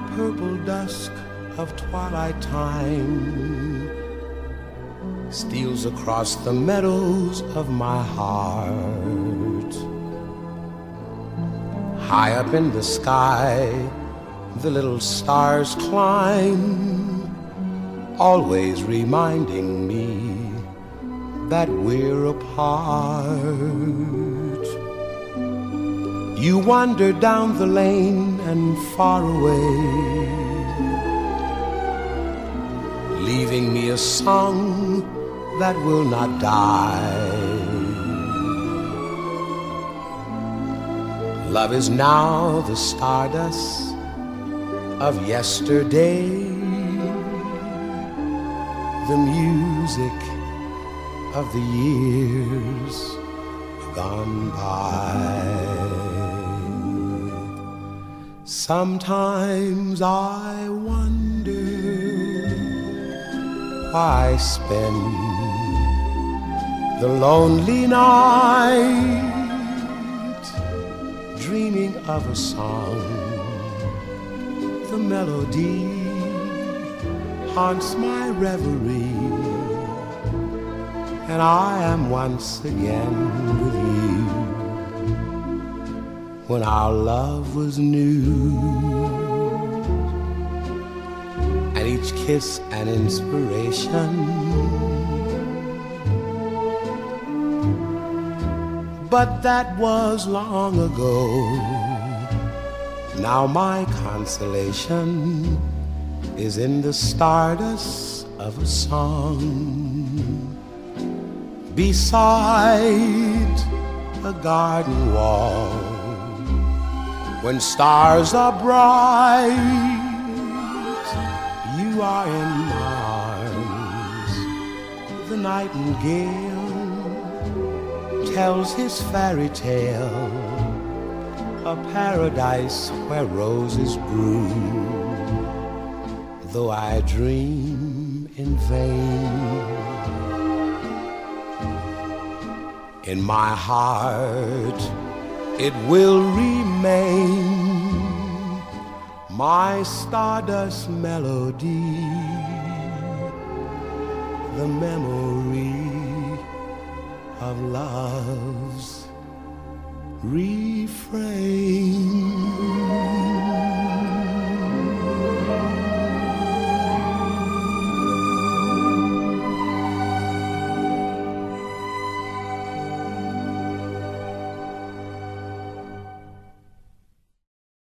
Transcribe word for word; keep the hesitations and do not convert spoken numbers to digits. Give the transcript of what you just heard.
the purple dusk of twilight time steals across the meadows of my heart. High up in the sky, the little stars climb, always reminding me that we're apart. You wander down the lane and far away, leaving me a song that will not die. Love is now the stardust of yesterday. The music of the years gone by. Sometimes I wonder why I spend the lonely night dreaming of a song. The melody haunts my reverie, and I am once again with you when our love was new, and each kiss an inspiration. But that was long ago. Now my consolation is in the stardust of a song beside a garden wall. When stars are bright, you are in my arms. The nightingale tells his fairy tale, a paradise where roses bloom, though I dream in vain. In my heart, it will remain my stardust melody, the memory of love's refrain.